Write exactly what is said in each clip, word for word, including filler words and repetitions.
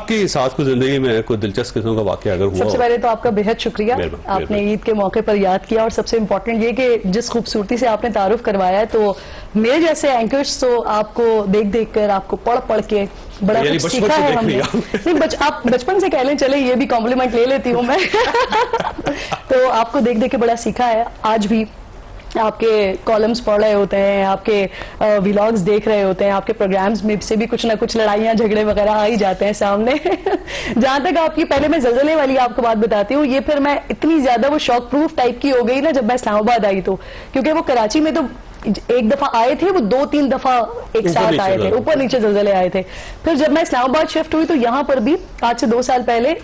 आपकी साथ को जिंदगी में कोई दिलचस्प किस्म का वाकया अगर हुआ? सबसे पहले तो आपका बेहद शुक्रिया, आपने ईद के मौके पर याद किया और सबसे इम्पोर्टेंट ये कि जिस खूबसूरती से आपने तारुफ करवाया है तो मेरे जैसे एंकर्स तो आपको देख देख कर, आपको पढ़ पढ़ के बड़ा कुछ सीखा है हमने। नहीं, बच, आप बचपन से कह लें, चले ये भी कॉम्प्लीमेंट ले लेती हूँ मैं। तो आपको देख देख के बड़ा सीखा है। आज भी आपके कॉलम्स पढ़ रहे होते हैं, आपके व्लॉग्स देख रहे होते हैं, आपके प्रोग्राम्स में से भी कुछ ना कुछ लड़ाइयाँ झगड़े वगैरह आ ही जाते हैं सामने। जहाँ तक आपकी, पहले मैं जलजले वाली आपको बात बताती हूँ, ये फिर मैं इतनी ज्यादा वो शॉक प्रूफ टाइप की हो गई ना जब मैं इस्लामाबाद आई, तो क्योंकि वो कराची में तो एक दफा आए थे, वो दो तीन दफा एक साथ आए थे, ऊपर नीचे जलजले आए थे। फिर जब मैं इस्लामाबाद शिफ्ट हुई तो यहाँ पर भी आज से दो साल पहले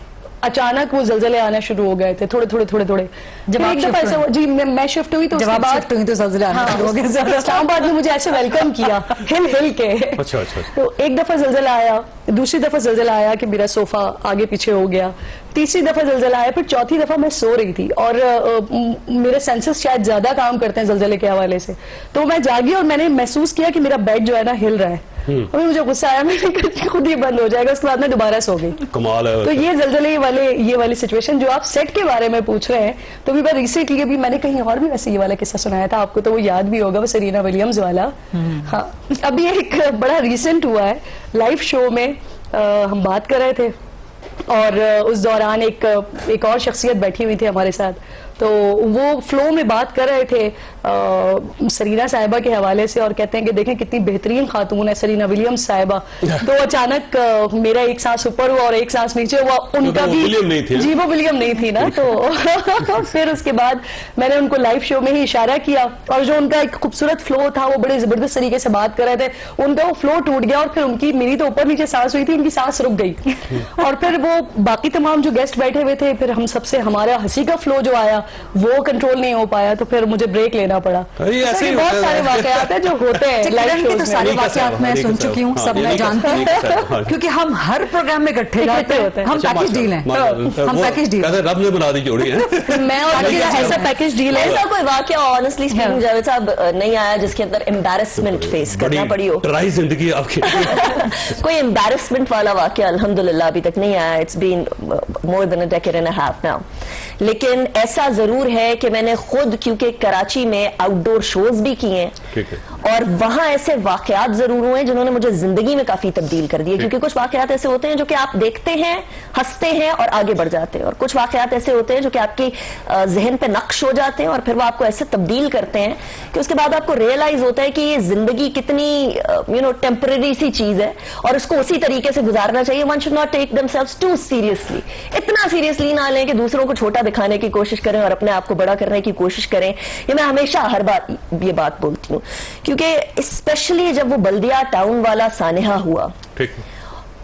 अचानक वो जलजले आना शुरू हो गए थे, थोड़े थोड़े थोड़े थोड़े। जब एक दफा ऐसा जी, मैं, मैं शिफ्ट हुई तो उसके बाद तो जलजले आना शुरू हो गए। इस्लामाबाद में मुझे ऐसे वेलकम किया हिल हिल के। अच्छा अच्छा। तो एक दफा जलजला आया, दूसरी दफा जलजला आया कि मेरा सोफा आगे पीछे हो गया, तीसरी दफा जलजला आया, फिर चौथी दफा मैं सो रही थी और मेरे सेंसेस शायद ज्यादा काम करते हैं जलजले के हवाले से, तो मैं जागी और मैंने महसूस किया कि मेरा बेड जो है ना हिल रहा है। अभी मुझे गुस्सा आया, मैंने खुद ही बंद हो जाएगा, उसके बाद मैं दोबारा सो गई। कमाल है। तो ये जलजले वाले ये वाली सिचुएशन जो आप सेट के बारे में पूछ रहे हैं, तो भी मैं रिसेंटली अभी मैंने कहीं और भी वैसे ये वाला किस्सा सुनाया था आपको, तो वो याद भी होगा, वो सेरेना विलियम्स वाला। हाँ, अभी एक बड़ा रिसेंट हुआ है, लाइव शो में आ, हम बात कर रहे थे और उस दौरान एक एक और शख्सियत बैठी हुई थी हमारे साथ, तो वो फ्लो में बात कर रहे थे आ, सरीना साहिबा के हवाले से और कहते हैं कि देखें कितनी बेहतरीन खातून है सरीना विलियम्स साहिबा। तो अचानक आ, मेरा एक सांस ऊपर हुआ और एक सांस नीचे हुआ, उनका तो भी नहीं थी जी, वो विलियम नहीं थी ना। तो फिर उसके बाद मैंने उनको लाइव शो में ही इशारा किया और जो उनका एक खूबसूरत फ्लो था, वो बड़े जबरदस्त तरीके से बात कर रहे थे, उनका वो फ्लो टूट गया और फिर उनकी, मेरी तो ऊपर नीचे सांस हुई थी, उनकी सांस रुक गई और फिर वो बाकी तमाम जो गेस्ट बैठे हुए थे, फिर हम सबसे हमारा हंसी का फ्लो जो आया वो कंट्रोल नहीं हो पाया, तो फिर मुझे ब्रेक लेना पड़ा। ऐसे बहुत सारे वाकयात हैं जो होते हैं लाइव शोज़ में, तो सारे वाकयात मैं सुन चुकी हूँ, सब मैं जानती हूँ क्योंकि हम हर प्रोग्राम में इकट्ठे होते हैं, हम पैकेज डील हैं, हम पैकेज डील हैं, रब ने बना दी जोड़ी है। मैं और ऐसा पैकेज डील है, ऐसा कोई वाकया ऑनेस्टली स्पीकिंग जावेद साहब नहीं आया जिसके अंदर एम्बैरेसमेंट फेस करना पड़ी हो? ट्राई जिंदगी आपकी कोई एम्बैरेसमेंट वाला वाकया अल्हम्दुलिल्लाह अभी तक नहीं आया। It's been more than a decade and a half now, लेकिन ऐसा जरूर है कि मैंने खुद, क्योंकि कराची में आउटडोर शोज भी किए हैं और वहां ऐसे वाकयात जरूर हुए हैं जिन्होंने मुझे जिंदगी में काफी तब्दील कर दिए, क्योंकि कुछ वाकयात ऐसे होते हैं जो कि आप देखते हैं, हंसते हैं और आगे बढ़ जाते हैं, और कुछ वाकयात ऐसे होते हैं जो कि आपकी जहन पे नक्श हो जाते हैं और फिर वो आपको ऐसे तब्दील करते हैं कि उसके बाद आपको रियलाइज होता है कि ये जिंदगी कितनी यू नो टेम्परेरी सी चीज है और उसको उसी तरीके से गुजारना चाहिए। One should not take themselves too seriously, इतना सीरियसली ना लें कि दूसरों को छोटा दिखाने की कोशिश करें और अपने आप को बड़ा करने की कोशिश करें। ये मैं हमेशा हर बार ये बात बोलती हूँ, क्योंकि स्पेशली जब वो बल्दिया टाउन वाला सानेहा हुआ, ठीक,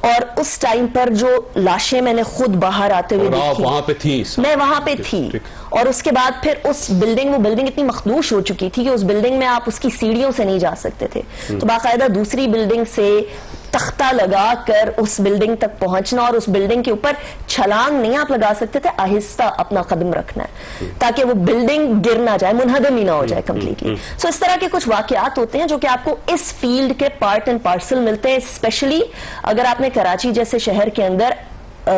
और उस टाइम पर जो लाशें मैंने खुद बाहर आते हुए देखी, वहां पे थी, मैं वहां पे थी, और उसके बाद फिर उस बिल्डिंग, वो बिल्डिंग इतनी मखदूश हो चुकी थी कि उस बिल्डिंग में आप उसकी सीढ़ियों से नहीं जा सकते थे, तो बाकायदा दूसरी बिल्डिंग से तख्ता लगा कर उस बिल्डिंग तक पहुंचना और उस बिल्डिंग के ऊपर छलांग नहीं आप लगा सकते थे, आहिस्ता अपना कदम रखना है ताकि वो बिल्डिंग गिर ना जाए, मुनहदम ही ना हो जाए कंप्लीटली। सो इस तरह के कुछ वाकयात होते हैं जो कि आपको इस फील्ड के पार्ट एंड पार्सल मिलते हैं, स्पेशली अगर आपने कराची जैसे शहर के अंदर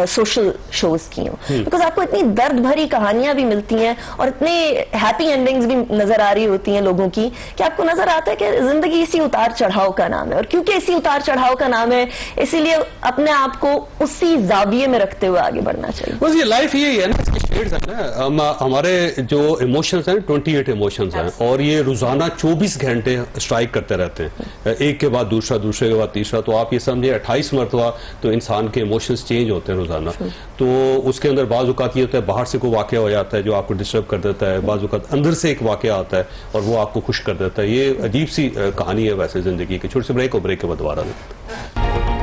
सोशल शोज की हो, बिकॉज आपको इतनी दर्द भरी कहानियां भी मिलती हैं और इतने हैप्पी एंडिंग्स भी नजर आ रही होती हैं लोगों की कि आपको नजर आता है कि जिंदगी इसी उतार चढ़ाव का नाम है, और क्योंकि इसी उतार चढ़ाव का नाम है इसीलिए अपने आप को उसी जाविये में रखते हुए आगे बढ़ना चाहिए। बस ये लाइफ यही है ना, इसके शेड्स हैं ना, हम, हमारे जो इमोशंस हैं अट्ठाईस इमोशंस हैं और ये रोजाना चौबीस घंटे स्ट्राइक करते रहते हैं, एक के बाद दूसरा, दूसरे के बाद तीसरा, तो आप ये समझे अट्ठाईस मरतबा तो इंसान के इमोशंस चेंज होते हैं रोजाना। तो उसके अंदर बाज़ औक़ात ये होता है बाहर से कोई वाक़या हो जाता है जो आपको डिस्टर्ब कर देता है, बाज़ औक़ात अंदर से एक वाक़या आता है और वो आपको खुश कर देता है। ये अजीब सी कहानी है वैसे जिंदगी की। छोटे से ब्रेक और ब्रेक के बाद दोबारा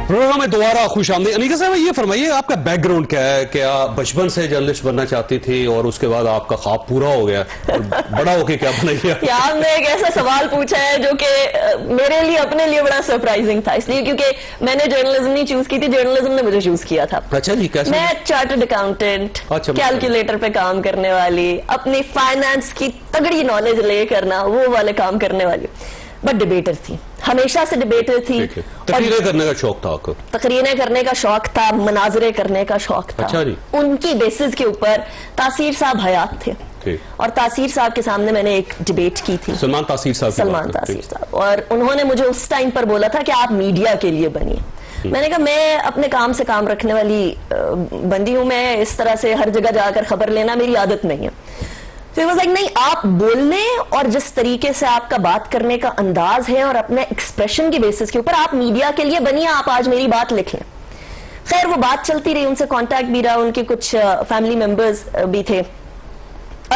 प्रोग्राम में दोबारा खुश आमदीद। अनीका साहब ये फरमाइए आपका बैकग्राउंड क्या है? क्या बचपन से जर्नलिस्ट बनना चाहती थी और उसके बाद आपका ख्वाब पूरा हो गया और बड़ा होके क्या बनेगा? क्या आपने एक ऐसा सवाल पूछा है जो कि मेरे लिए, अपने लिए बड़ा सरप्राइजिंग था, इसलिए क्योंकि मैंने जर्नलिज्म नहीं चूज की थी, जर्नलिज्म ने मुझे चूज किया था। अच्छा जी, कैसे? मैं चार्टर्ड अकाउंटेंट, कैलकुलेटर पे काम करने वाली, अपनी फाइनेंस की तगड़ी नॉलेज ले करना, वो वाले काम करने वाली। बट डिबेटर थी, हमेशा से डिबेटर थी। तकरीरें करने का शौक था आपको? तकरीरें करने का शौक था, मनाजरे करने का शौक था। अच्छा जी। उनकी बेसिस के ऊपर तासीर साहब हयात थे और तासीर साहब के सामने मैंने एक डिबेट की थी, सलमान तासीर साहब, सलमान तासीर साहब, और उन्होंने मुझे उस टाइम पर बोला था कि आप मीडिया के लिए बनिए। मैंने कहा मैं अपने काम से काम रखने वाली बंदी हूँ, मैं इस तरह से हर जगह जाकर खबर लेना मेरी आदत नहीं है। तो इट वाज लाइक नहीं, आप बोलने और जिस तरीके से आपका बात करने का अंदाज है और अपने एक्सप्रेशन के बेसिस के ऊपर आप मीडिया के लिए बनिए, आप आज मेरी बात लिख लें। खैर वो बात चलती रही, उनसे कांटेक्ट भी रहा, उनके कुछ फैमिली मेंबर्स भी थे।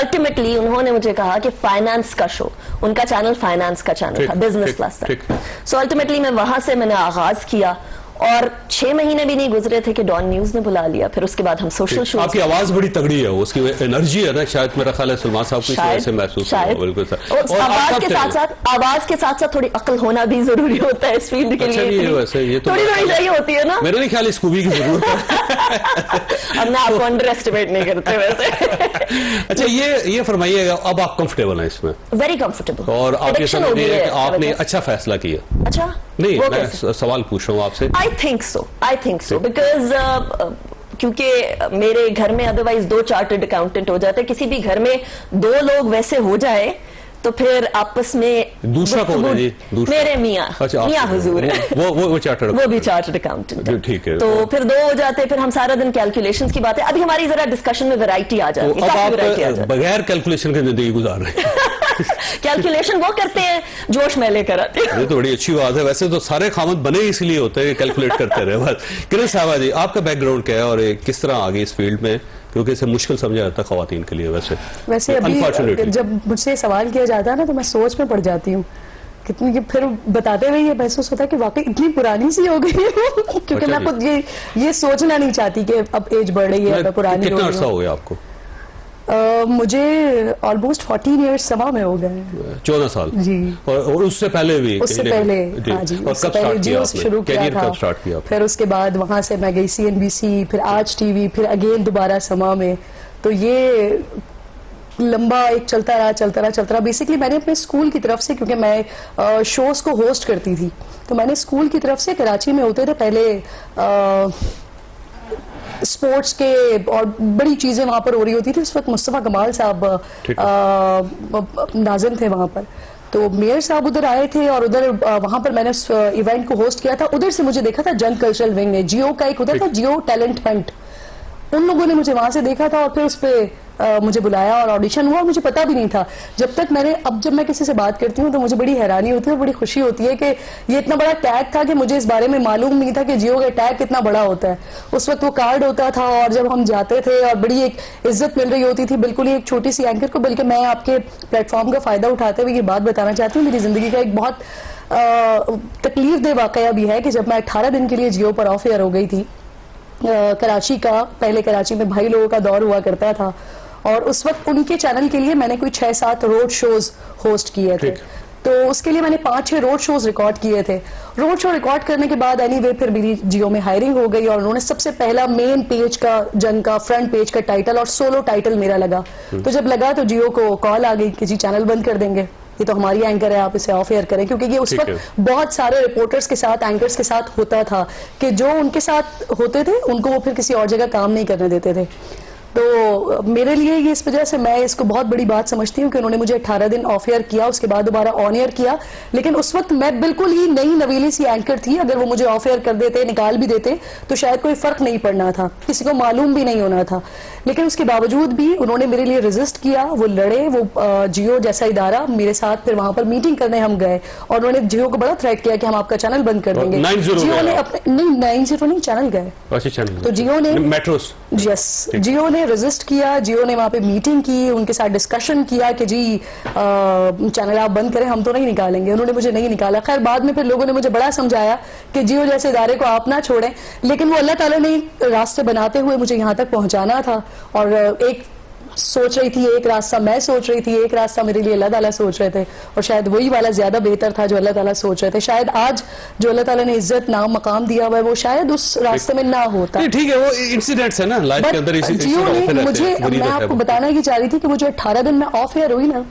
अल्टीमेटली उन्होंने मुझे कहा कि फाइनेंस का शो, उनका चैनल फाइनेंस का चैनल था, बिजनेस क्लास था। सो अल्टीमेटली मैं वहां से मैंने आगाज किया और छह महीने भी नहीं गुजरे थे कि डॉन न्यूज ने बुला लिया। फिर उसके बाद हम सोशल शो। आपकी आवाज बड़ी तगड़ी है, उसकी एनर्जी है ना, शायद मेरा ख्याल है सलमान साहब को इस तरह से महसूस हुआ। बिल्कुल सर, आवाज के साथ साथ आवाज के साथ साथ थोड़ी अकल होना भी जरूरी होता है इस फील्ड के लिए। वैसे ये तो थोड़ी थोड़ी सही होती है ना, मेरा नहीं ख्याल इसको भी जरूरत है। अब ना आपको अंडर एस्टिमेट नहीं करते वैसे। अच्छा ये ये फरमाइएगा, अब आप कंफर्टेबल हैं इसमें? Very comfortable. और आपने अच्छा फैसला किया? अच्छा नहीं, मैं सवाल पूछ रहा हूँ आपसे। I think so, I think so, because क्योंकि मेरे घर में अदरवाइज दो चार्टर्ड अकाउंटेंट हो जाते, किसी भी घर में दो लोग वैसे हो जाए तो फिर आपस में दूसरा कौन है जी? दूसरा मेरे मियाँ, अच्छा, मियाँ हुजूर है, वो वो वो चार्टर्ड वो भी चार्टर्ड अकाउंटेंट है, ठीक है। तो फिर दो हो जाते, फिर हम सारा दिन कैलकुलेशंस की बातें। अभी हमारी जरा डिस्कशन में वैरायटी आ जाती है, काफी वैरायटी आ जाती है। बगैर कैलकुलेशन के जिंदगी गुजार रहे हैं। कैलकुलेशन वो करते हैं, जोश में लेकर आते हैं। ये तो बड़ी अच्छी बात है। वैसे तो सारे खामत बने इसलिए होते हैं, कैलकुलेट करते रहे बस। किरण साहबा जी, आपका बैकग्राउंड क्या है और किस तरह आ गई इस फील्ड में, क्योंकि इसे मुश्किल समझा जाता है खवातीन के लिए? वैसे वैसे अभी जब मुझसे सवाल किया जाता है ना तो मैं सोच में पड़ जाती हूँ कितनी, कि फिर बताते हुए ये महसूस होता है कि वाकई इतनी पुरानी सी हो गई हूँ, क्योंकि मैं खुद ये ये सोचना नहीं चाहती कि अब एज बढ़ रही है, पुरानी। कितना अर्सा हो गया आपको? Uh, मुझे ऑलमोस्ट फोर्टीन इयर्स समा में हो गए, चौदह साल जी। और, और उससे पहले भी, उससे पहले हाँ जी, उससे पहले जियो शुरू किया था, किया फिर उसके बाद वहाँ से मैं गई सी एन बी सी, फिर आज टी वी, फिर अगेन दोबारा समा में। तो ये लंबा एक चलता रहा चलता रहा चलता रहा। बेसिकली मैंने अपने स्कूल की तरफ से, क्योंकि मैं शोज़ को होस्ट करती थी, तो मैंने स्कूल की तरफ से कराची में होते थे पहले स्पोर्ट्स के और बड़ी चीज़ें वहाँ पर हो रही होती थी। उस वक्त मुस्तफ़ा कमाल साहब नाज़िम थे वहाँ पर, तो मेयर साहब उधर आए थे और उधर वहाँ पर मैंने उस इवेंट को होस्ट किया था। उधर से मुझे देखा था जंग कल्चरल विंग ने, जियो का एक उधर था जियो टैलेंट हंट, उन लोगों ने मुझे वहाँ से देखा था और फिर उस पर Uh, मुझे बुलाया और ऑडिशन हुआ। और मुझे पता भी नहीं था जब तक मैंने, अब जब मैं किसी से बात करती हूँ तो मुझे बड़ी हैरानी होती है और बड़ी खुशी होती है कि ये इतना बड़ा टैग था कि मुझे इस बारे में मालूम नहीं था कि जियो का टैग कितना बड़ा होता है। उस वक्त वो कार्ड होता था और जब हम जाते थे और बड़ी एक इज्जत मिल रही होती थी, बिल्कुल ही एक छोटी सी एंकर को। बल्कि मैं आपके प्लेटफॉर्म का फायदा उठाते हुए ये बात बताना चाहती हूँ, मेरी जिंदगी का एक बहुत तकलीफ दे वाकया भी है कि जब मैं अट्ठारह दिन के लिए जियो पर ऑफ एयर हो गई थी, कराची का, पहले कराची में भाई लोगों का दौर हुआ करता था और उस वक्त उनके चैनल के लिए मैंने कोई छह सात रोड शोज होस्ट किए थे। तो उसके लिए मैंने पांच छह रोड शोज रिकॉर्ड किए थे। रोड शो रिकॉर्ड करने के बाद एनीवे फिर मेरी जियो में हायरिंग हो गई और उन्होंने सबसे पहला मेन पेज का, जंग का फ्रंट पेज का टाइटल और सोलो टाइटल मेरा लगा। तो जब लगा तो जियो को कॉल आ गई कि जी चैनल बंद कर देंगे, ये तो हमारी एंकर है, आप इसे ऑफ एयर करें। क्योंकि ये उस वक्त बहुत सारे रिपोर्टर्स के साथ, एंकर्स के साथ होता था कि जो उनके साथ होते थे उनको वो फिर किसी और जगह काम नहीं करने देते थे। तो मेरे लिए ये, इस वजह से मैं इसको बहुत बड़ी बात समझती हूँ कि उन्होंने मुझे अट्ठारह दिन ऑफ एयर किया, उसके बाद दोबारा ऑन एयर किया। लेकिन उस वक्त मैं बिल्कुल ही नई नवीली सी एंकर थी, अगर वो मुझे ऑफ एयर कर देते, निकाल भी देते तो शायद कोई फर्क नहीं पड़ना था, किसी को मालूम भी नहीं होना था। लेकिन उसके बावजूद भी उन्होंने मेरे लिए रजिस्ट किया, वो लड़े, वो जियो जैसा इदारा मेरे साथ। फिर वहां पर मीटिंग करने हम गए और उन्होंने जियो को बड़ा थ्रेट किया कि हम आपका चैनल बंद कर देंगे। जियो ने अपने नहीं नाइन जीरो नहीं चैनल गए, तो जियो ने मेट्रोस, यस, जियो ने रजिस्ट किया, जियो ने वहाँ पे मीटिंग की, उनके साथ डिस्कशन किया कि जी चैनल आप बंद करें, हम तो नहीं निकालेंगे। उन्होंने मुझे नहीं निकाला। खैर बाद में फिर लोगों ने मुझे बड़ा समझाया कि जियो जैसे इदारे को आप ना छोड़ें, लेकिन वो अल्लाह ताला ने रास्ते बनाते हुए मुझे यहाँ तक पहुँचाना था। और एक सोच रही थी, एक रास्ता मैं सोच रही थी, एक रास्ता मेरे लिए अल्लाह ताला सोच रहे थे और शायद वही वाला ज्यादा बेहतर था जो अल्लाह ताला सोच रहे थे। शायद आज जो अल्लाह ताला ने इज्जत, नाम, मकाम दिया हुआ है वो शायद उस रास्ते में ना होता। ठीक है, वो इंसिडेंट्स है ना लाइफ के अंदर। मुझे, मैं आपको बताना ही चाह रही थी कि मुझे अट्ठारह दिन में ऑफ एयर हुई ना,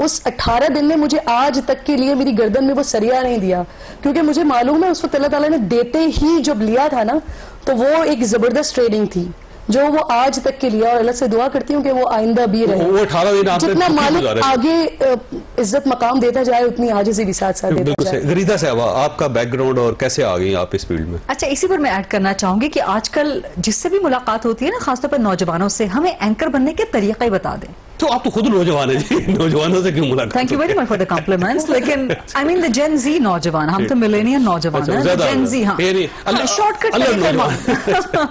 उस अठारह दिन ने मुझे आज तक के लिए मेरी गर्दन में वो सरिया नहीं दिया, क्योंकि मुझे मालूम है उस वक्त अल्लाह ताला ने देते ही जब लिया था ना तो वो एक जबरदस्त ट्रेनिंग थी जो वो आज तक के लिए, और अल्लाह से दुआ करती हूँ कि वो आइंदा भी रहे। वो अठारह दिन आपने जितना मालिक आगे इज्जत मकाम देता जाए उतनी आजिज़ी भी साथ साथ देता जाए। गरीदा साहबा, आपका बैकग्राउंड और कैसे आ गई आप इस फील्ड में? अच्छा, इसी पर मैं ऐड करना चाहूंगी कि आजकल जिससे भी मुलाकात होती है ना, खासतौर पर नौजवानों से, हमें एंकर बनने के तरीके बता दें। तो आप तो खुद नौजवान है जी, नौजवानों से क्यों मुलाकात? Thank you very much for the compliments, लेकिन आई मीन द जेन जी नौजवान, हम तो मिलेनियल नौजवान हैं, जेन जी। हां, शॉर्टकट।